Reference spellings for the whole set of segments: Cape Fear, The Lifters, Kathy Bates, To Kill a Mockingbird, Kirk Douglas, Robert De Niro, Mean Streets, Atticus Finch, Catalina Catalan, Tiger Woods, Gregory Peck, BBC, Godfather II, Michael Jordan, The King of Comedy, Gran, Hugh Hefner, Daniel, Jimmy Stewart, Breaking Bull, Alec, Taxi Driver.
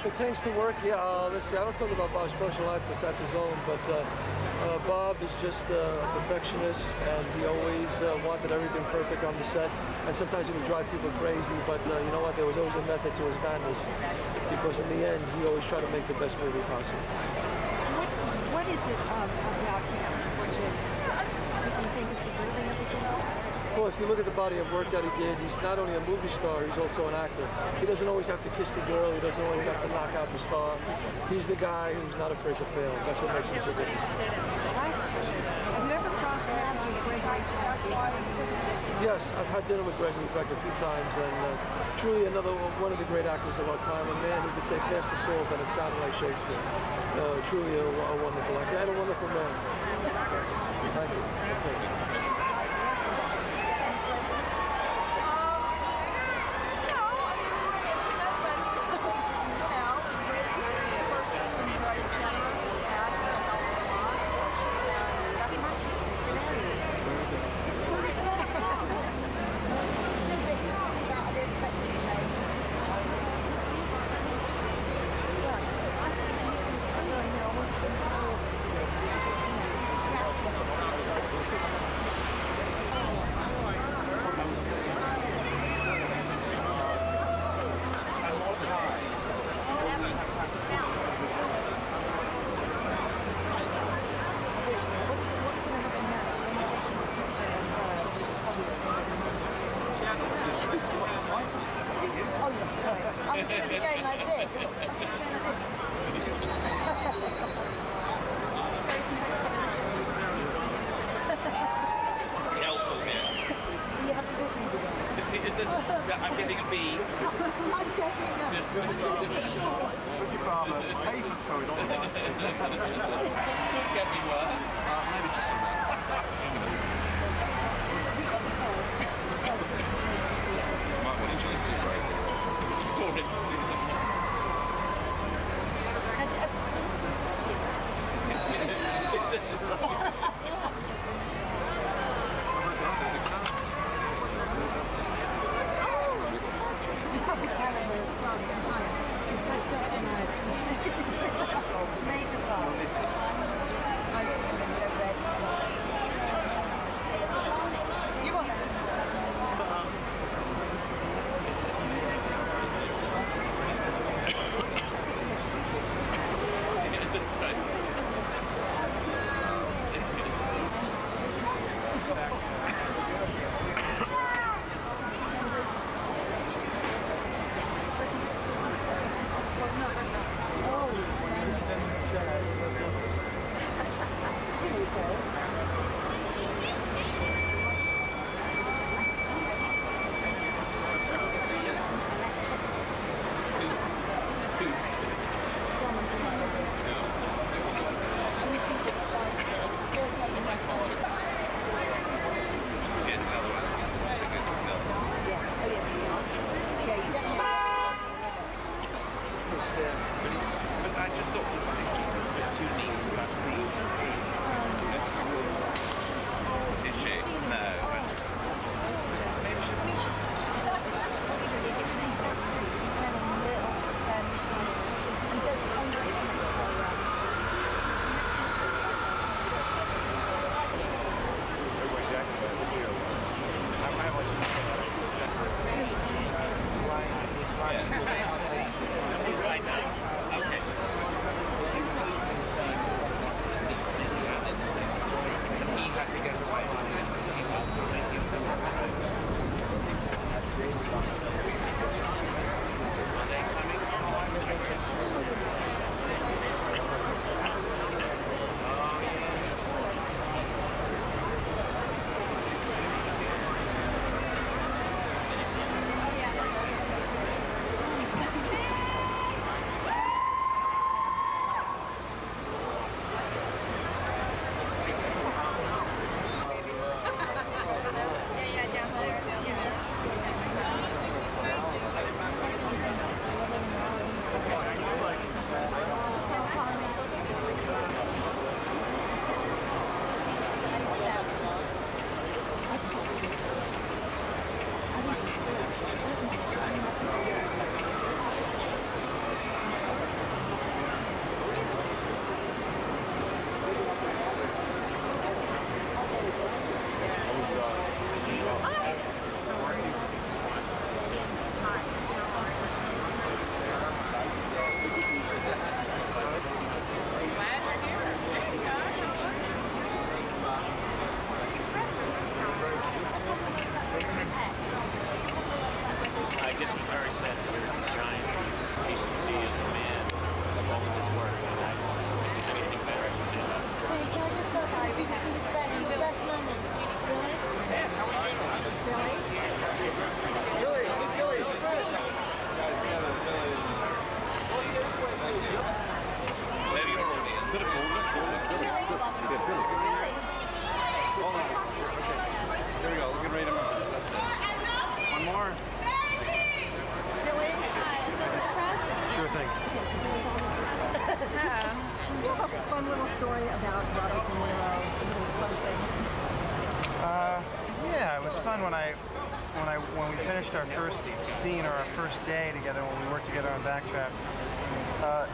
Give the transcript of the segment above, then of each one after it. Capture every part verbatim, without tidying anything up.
Pertains to work, yeah. Uh, let's see. I don't talk about Bob's personal life because that's his own. But uh, uh, Bob is just uh, a perfectionist, and he always uh, wanted everything perfect on the set. And sometimes he would drive people crazy. But uh, you know what? There was always a method to his madness, because in the end, he always tried to make the best movie possible. What, what is it um, about him, which you can think is deserving of this role? Well, if you look at the body of work that he did, he's not only a movie star, he's also an actor. He doesn't always have to kiss the girl, he doesn't always have to knock out the star. He's the guy who's not afraid to fail. That's what makes him so good. Have you ever crossed paths with Gregory Peck? Yes, I've had dinner with Gregory Peck a few times, and uh, truly another one of the great actors of our time, a man who could say past the salt and it sounded like Shakespeare. Uh, truly a, a wonderful actor and a wonderful man. Thank you. Okay.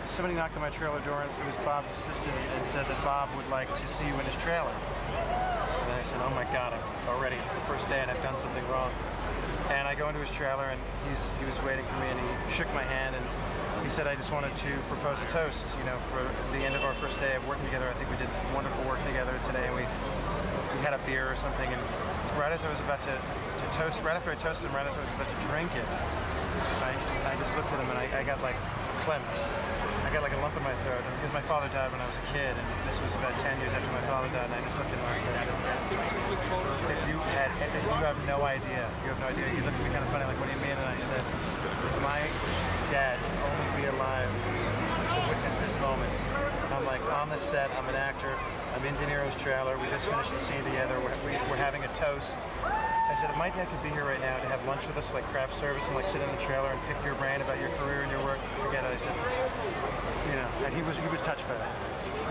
Somebody knocked on my trailer door, and it was Bob's assistant, and said that Bob would like to see you in his trailer. And I said, oh my God, I've already, it's the first day and I've done something wrong. And I go into his trailer, and he's, he was waiting for me, and he shook my hand, and he said, I just wanted to propose a toast, you know, for the end of our first day of working together. I think we did wonderful work together today. We, we had a beer or something, and right as I was about to, to toast, right after I toasted him, right as I was about to drink it, I, I just looked at him, and I, I got like clenched. I got like a lump in my throat, because my father died when I was a kid, and this was about ten years after my father died, and I just looked at him and I said, if you had, if you have no idea, you have no idea, he looked at me kind of funny, like, what do you mean? And I said, if my dad could only be alive to witness this moment. I'm like, on the set, I'm an actor, I'm in De Niro's trailer, we just finished the scene together, we're, we're having a toast. I said, if my dad could be here right now to have lunch with us, like craft service, and like sit in the trailer and pick your brain about your career and your work, forget it. I said, you know, and he was he was touched by that.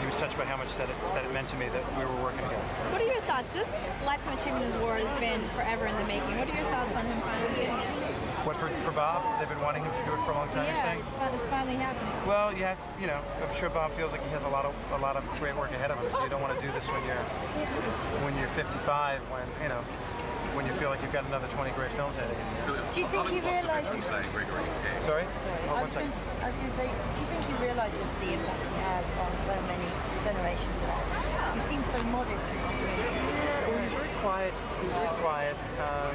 He was touched by how much that it, that it meant to me that we were working together. What are your thoughts? This Lifetime Achievement Award has been forever in the making. What are your thoughts on him finally getting it? What, for, for Bob? They've been wanting him to do it for a long time, yeah, you're saying? Yeah, it's finally happening. Well, you have to, you know, I'm sure Bob feels like he has a lot of a lot of great work ahead of him, so you don't want to do this when you're, when you're fifty-five, when, you know, when you feel like you've got another twenty great films at it. Do you think he realizes... Sorry? Oh, one second. I was going to say, do you think he realizes the impact he has on so many generations of actors? He seems so modest considering. Yeah, well, he's very quiet. He's very quiet. Um,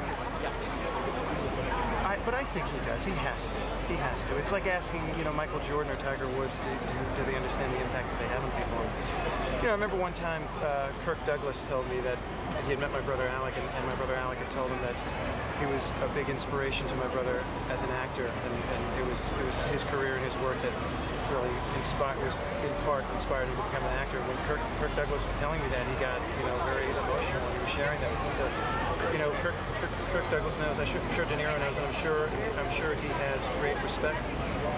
I, but I think he does. He has to. He has to. It's like asking, you know, Michael Jordan or Tiger Woods, do, do, do they understand the impact that they have on people? You know, I remember one time uh, Kirk Douglas told me that he had met my brother Alec, and, and my brother Alec had told him that he was a big inspiration to my brother as an actor, and, and it was it was his career and his work that really inspired, was in part inspired him to become an actor. When Kirk, Kirk Douglas was telling me that, he got, you know, very emotional when he was sharing that. So, you know, Kirk, Kirk, Kirk Douglas knows. I'm sure De Niro knows, and I'm sure I'm sure he has great respect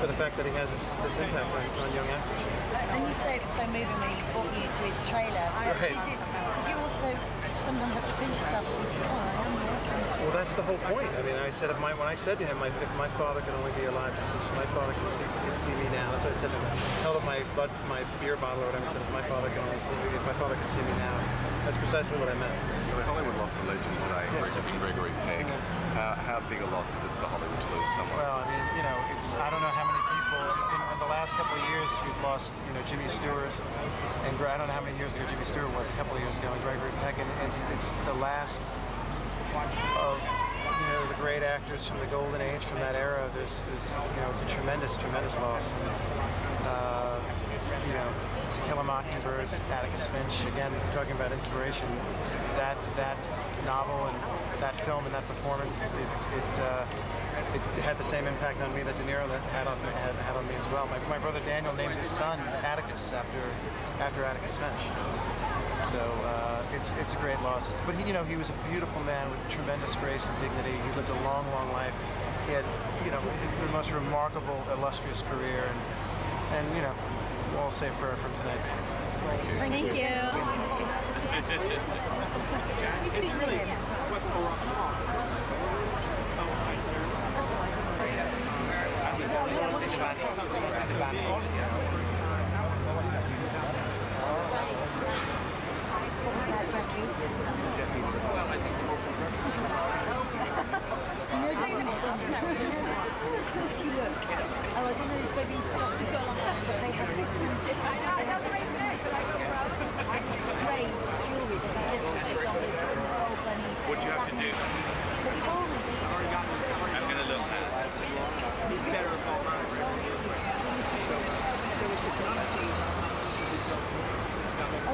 for the fact that he has this, this impact on, on young actors. And you say it was so moving when he brought you to his trailer. Right. Did you, did you also? Sometimes have to pinch yourself. Well, that's the whole point. I mean, I said, if my, when I said to him, like, if my father could only be alive to see this, my father could see, could see me now. That's what I said to him. I held up my, but, my beer bottle or whatever. I said, if my father could only see me, if my father could see me now. That's precisely what I meant. Well, Hollywood lost a legend today, yes. Gregory Peck. Yes. How, how big a loss is it for Hollywood to lose someone? Well, I mean, you know, it's, I don't know how many people, in, in the last couple of years, we've lost, you know, Jimmy Stewart. And I don't know how many years ago Jimmy Stewart was, a couple of years ago, and Gregory Peck, and it's, it's the last of, you know, the great actors from the golden age, from that era. There's, there's you know, it's a tremendous, tremendous loss. Uh, you know, To Kill a Mockingbird, Atticus Finch, again, talking about inspiration, that, that novel and that film and that performance, it, it, uh, it had the same impact on me that De Niro had on, had, had on me as well. My, my brother Daniel named his son Atticus after after Atticus Finch. So uh, it's it's a great loss. It's, but he, you know, he was a beautiful man with tremendous grace and dignity. He lived a long, long life. He had, you know, the most remarkable, illustrious career. And, and you know, we'll all say a prayer for him tonight. Thank you. Thank you. Thank you. It's really Oh,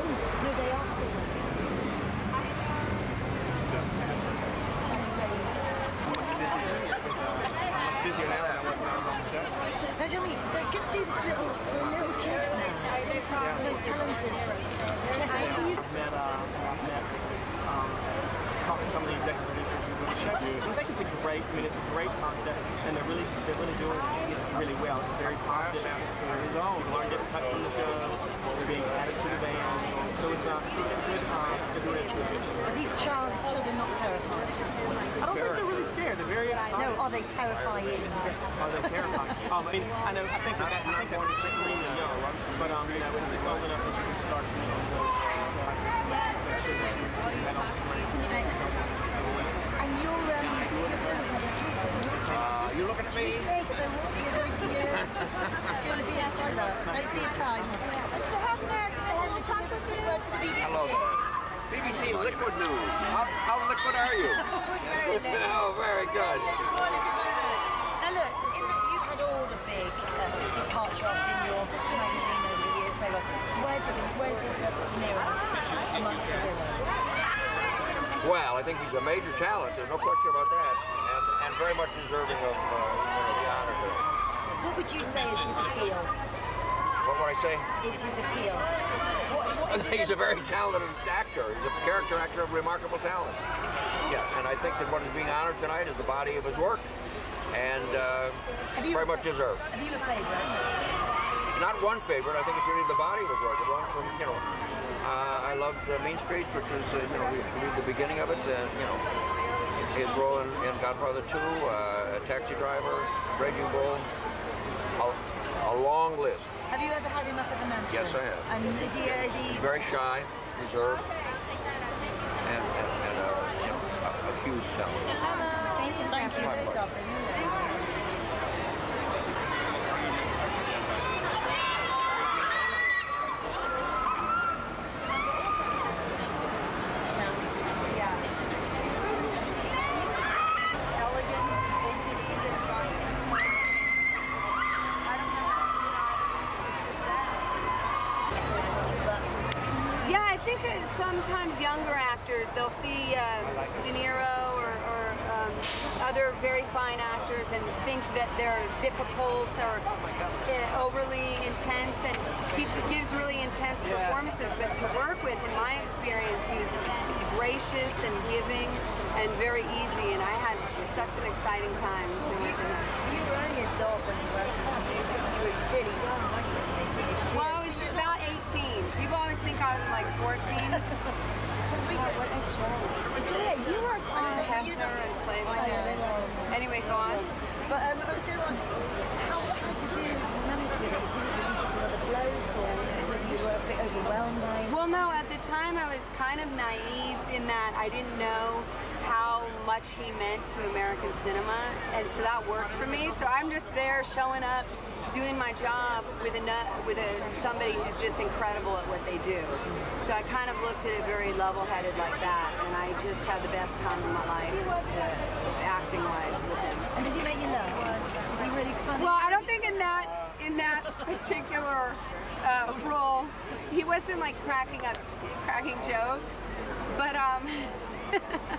no, they are still. Jimmy, they could do this little, little kids now. They're probably talented. I've met, um, I've met, um, talked to some of the executive producers who were the show. I think it's a great, I mean, it's a great concept, and they're really, they're really doing it really well. It's very positive atmosphere. People aren't getting cut from the show. They're being added to the band. So it's a, it's a good time. It's a good atmosphere. Are these child children not terrified? I don't think they're really scared. They're very excited. No, are they terrifying? Are they terrifying? um, I mean, I know, I think that, I think that's a great show, but um, you know, it's, it's old enough that you can start, you know, go, uh, make sure that you head on straight. And you're, um, uh, you're looking at me? Okay, so what are you doing here? You're going to be asked for love. Thanks for your time. Mister Hefner, I want to talk with you. Hello there. B B C Liquid News. How, how liquid are you? Very liquid. Oh, very good. Now look, in that you've had all the big uh, parts roles in your magazine over the years, very well. Where did where did Robert De Niro sit amongst the villains? Well, I think he's a major talent. There's no question about that, and and very much deserving of uh, you know, the honor today. What would you say is his appeal? What would I say? Is his appeal? He's a very talented actor. He's a character actor of remarkable talent. Yeah, and I think that what is being honored tonight is the body of his work, and uh, very much deserved. Have you a favorite? Not one favorite. I think it's really the body of his work. It runs from, you know, uh, I love uh, Mean Streets, which is, uh, you know, we believe the beginning of it. Uh, you know, his role in, in Godfather two, uh, Taxi Driver, Breaking Bull, a, a long list. Have you ever had him up at the mansion? Yes, I have. And is he? Is he... He's very shy, reserved, and, and, and a, you know, a, a huge talent. Hello. Thank you. Thank you for stopping. Thank you. Sometimes younger actors, they'll see um, De Niro or, or um, other very fine actors and think that they're difficult or uh, overly intense, and he gives really intense performances, but to work with, in my experience, he was gracious and giving and very easy, and I had such an exciting time to work with him. You were only a dog when you worked with him. You were really young, weren't you? People always think I'm like fourteen. God, what a joke. Yeah, you were on Hefner and played with him. Anyway, go on. But um, I was going to ask you, how, how did you manage with it? Did it, was it just another blow, or were you a bit overwhelmed by it? Well, no, at the time I was kind of naive in that I didn't know how much he meant to American cinema, and so that worked for me. So I'm just there showing up, doing my job with a with a somebody who's just incredible at what they do. So I kind of looked at it very level-headed like that, and I just had the best time of my life, acting-wise, with him. And does he make you laugh? Is he really funny? Well, I don't think in that in that particular uh, role, he wasn't like cracking up, cracking jokes, but um.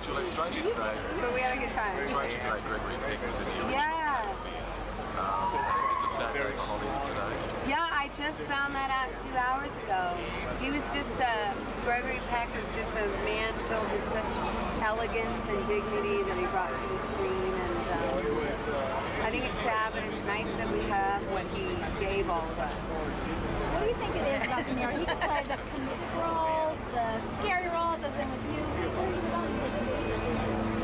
She looked stranger today. But we had a good time. Stranger today, Gregory Peck was in the yeah. Um, Saturday, yeah, I just found that out two hours ago. He was just, uh, Gregory Peck was just a man filled with such elegance and dignity that he brought to the screen. And um, I think it's sad, but it's nice that we have what he gave all of us. What do you think it is about De Niro? He can play the comedic roles, the scary roles, as in with you.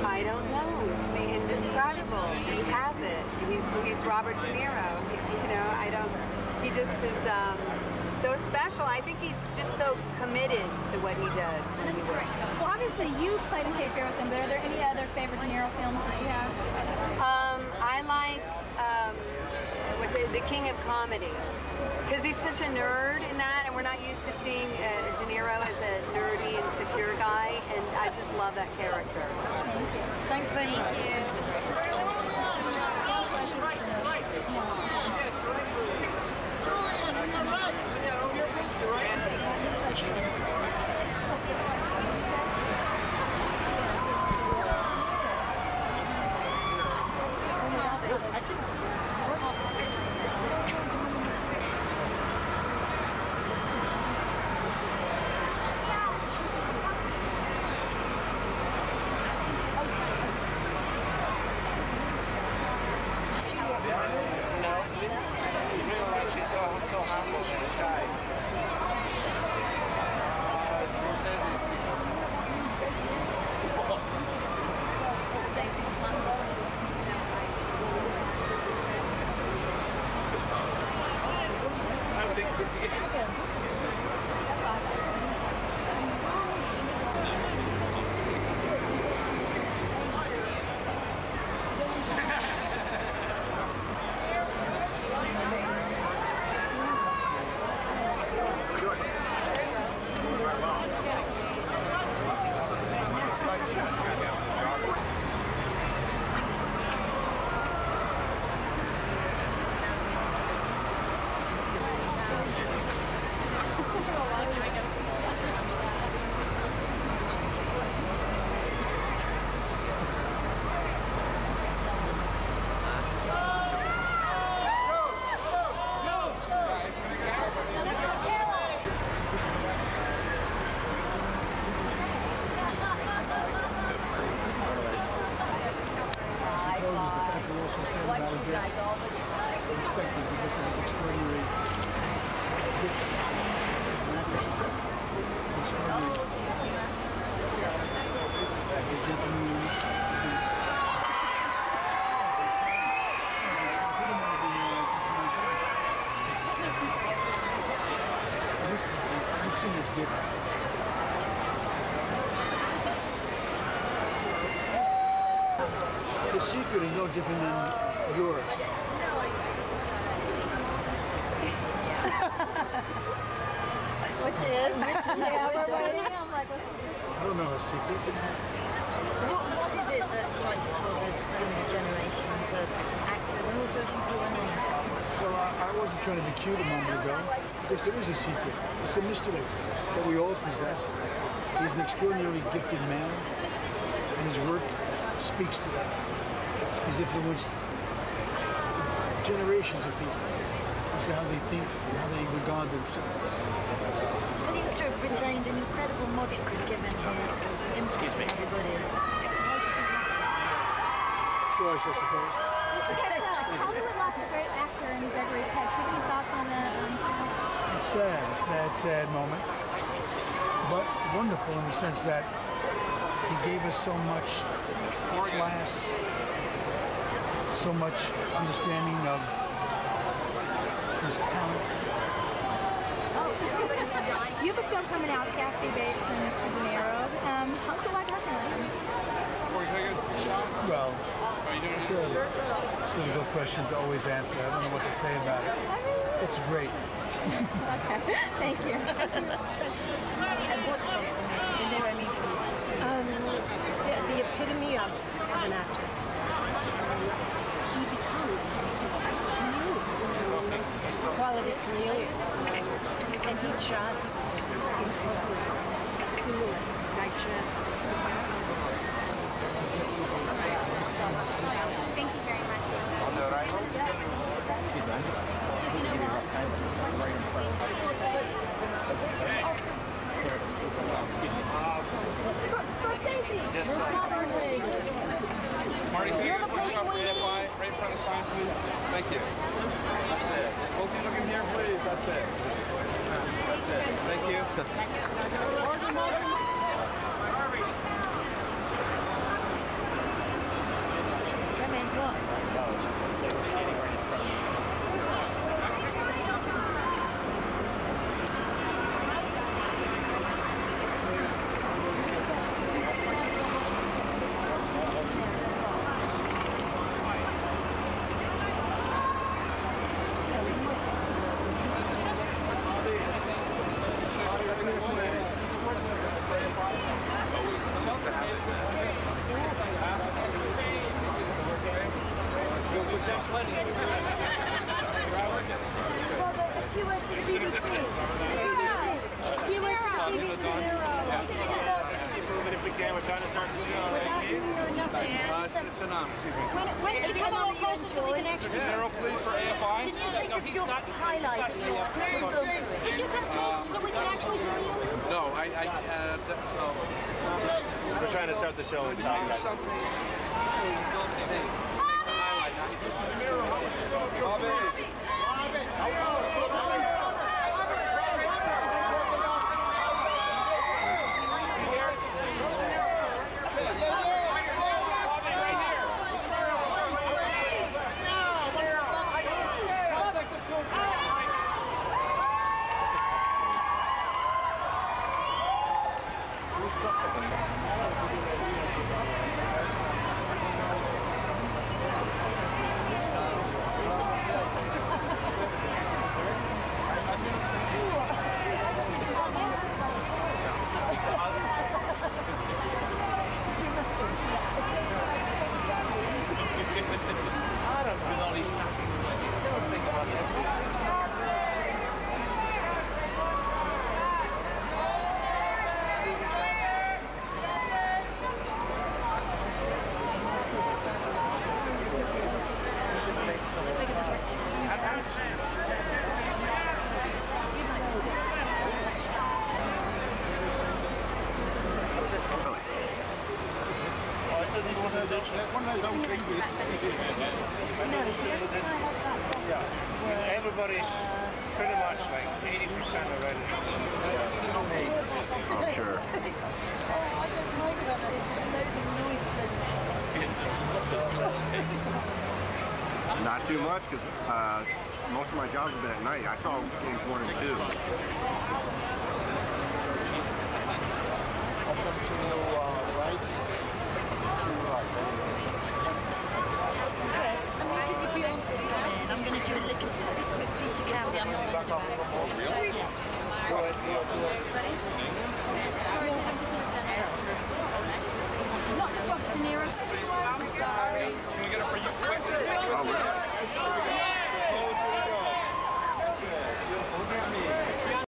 I don't know. It's the indescribable. He has it. He's he's Robert De Niro. You know, I don't. He just is um, so special. I think he's just so committed to what he does when he works. Well, obviously you played in Cape Fear with him, but are there any other favorite De Niro films that you have? Um, I like um, what's it, The King of Comedy, because he's such a nerd in that, and we're not used to seeing uh, De Niro as a nerdy, insecure guy, and I just love that character. Thanks very much. Thank you. Thank you. watch you guys all the time. I expected because it was extraordinary. It's extraordinary. As a gentleman, I've seen his gifts. The secret is no different than yours. Which is? Which is? Yeah, we're waiting. I'm like, what's it? I don't know a secret. So what, what is it that's quite supported generations of actors and also people running out? Well, I, I wasn't trying to be cute a moment ago. Because there is a secret. It's a mystery that we all possess. He's an extraordinarily gifted man, and his work speaks to that. He's influenced generations of people as to how they think and how they regard themselves. He seems to have retained an incredible modesty given his image to everybody. Choice, I suppose. Okay, so Hollywood lost a great actor in Gregory Peck. Do you have any thoughts on that? Um, it's sad, a sad, sad moment, but wonderful in the sense that he gave us so much class, so much understanding of his talent. Oh, you have a film coming out, Kathy Bates and Mister De Niro. Um, how'd you like her? Well, it's a difficult question to always answer. I don't know what to say about it. It's great. Okay, thank you. And what did they mean for you? Um, yeah, the epitome of, of an actor. He becomes a chameleon, the most quality chameleon. And he just incorporates, assimilates, digests. Thank you very much. On the right. Excuse me. You know what? You're the person we need. Right in front of the sign, please. Thank you. That's it. Both of you look in here, please. That's it. That's it. Thank you. Come in, come on. No, just they were standing right in front of you. Thank you. Everybody's pretty much like eighty percent already. Yeah. I'm sure. Oh, I don't know about that. It's loads of noise. Not too much, because uh, most of my jobs have been at night. I saw games one and two. Chris, I'm meeting the Beyonce's coming in. I'm going to do a little quick piece of candy. I'm not going to do it. Real? Yeah. Go ahead.